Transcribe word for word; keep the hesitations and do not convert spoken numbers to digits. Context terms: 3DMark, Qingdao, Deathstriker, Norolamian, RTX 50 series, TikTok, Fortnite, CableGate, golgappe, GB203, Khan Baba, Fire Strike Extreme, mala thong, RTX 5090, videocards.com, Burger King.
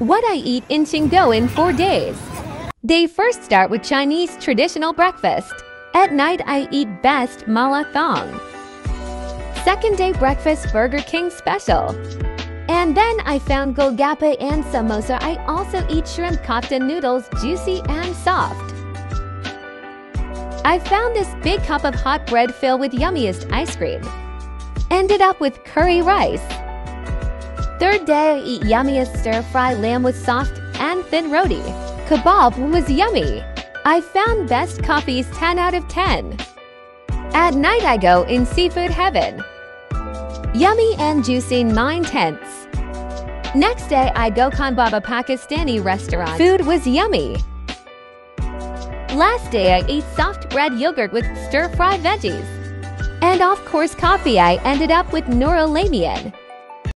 What I eat in Qingdao in four days. They first start with Chinese traditional breakfast. At night I eat best mala thong. Second day breakfast Burger King special. And then I found golgappe and samosa. I also eat shrimp kofta noodles, juicy and soft. I found this big cup of hot bread filled with yummiest ice cream. Ended up with curry rice. Third day I eat yummiest stir-fry lamb with soft and thin roti. Kebab was yummy. I found best coffees ten out of ten. At night I go in seafood heaven. Yummy and juicy nine tenths. Next day I go Khan Baba Pakistani restaurant. Food was yummy. Last day I ate soft bread yogurt with stir-fry veggies. And of course coffee I ended up with Norolamian.